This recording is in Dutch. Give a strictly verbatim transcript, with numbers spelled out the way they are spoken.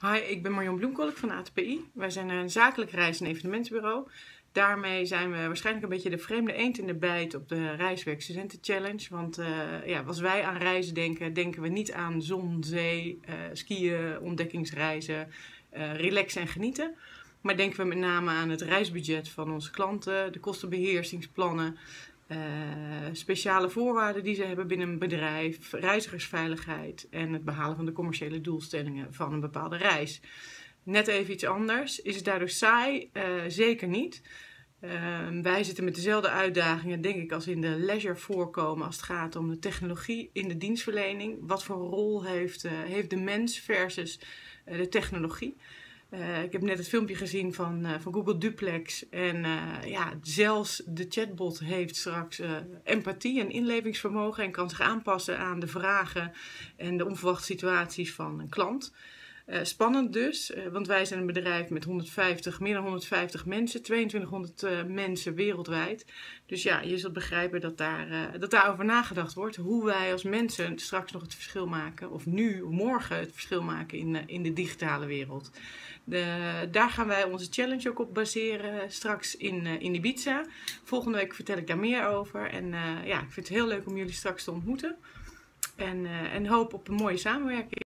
Hi, ik ben Marjon Bloemkolk van de A T P I. Wij zijn een zakelijk reis- en evenementenbureau. Daarmee zijn we waarschijnlijk een beetje de vreemde eend in de bijt op de Reiswerkstudenten Challenge. Want uh, ja, als wij aan reizen denken, denken we niet aan zon, zee, uh, skiën, ontdekkingsreizen, uh, relaxen en genieten. Maar denken we met name aan het reisbudget van onze klanten, de kostenbeheersingsplannen, Uh, speciale voorwaarden die ze hebben binnen een bedrijf, reizigersveiligheid en het behalen van de commerciële doelstellingen van een bepaalde reis. Net even iets anders. Is het daardoor saai? Uh, zeker niet. Uh, wij zitten met dezelfde uitdagingen, denk ik, als in de leisure voorkomen als het gaat om de technologie in de dienstverlening. Wat voor rol heeft, uh, heeft de mens versus uh, de technologie? Uh, ik heb net het filmpje gezien van, uh, van Google Duplex en uh, ja, zelfs de chatbot heeft straks uh, empathie en inlevingsvermogen en kan zich aanpassen aan de vragen en de onverwachte situaties van een klant. Uh, spannend dus, uh, want wij zijn een bedrijf met honderdvijftig, meer dan honderdvijftig mensen, tweeëntwintighonderd uh, mensen wereldwijd. Dus ja, je zult begrijpen dat daar, uh, dat daarover nagedacht wordt. Hoe wij als mensen straks nog het verschil maken, of nu, morgen het verschil maken in, uh, in de digitale wereld. De, daar gaan wij onze challenge ook op baseren, straks in, uh, in Ibiza. Volgende week vertel ik daar meer over. En uh, ja, ik vind het heel leuk om jullie straks te ontmoeten. En, uh, en hoop op een mooie samenwerking.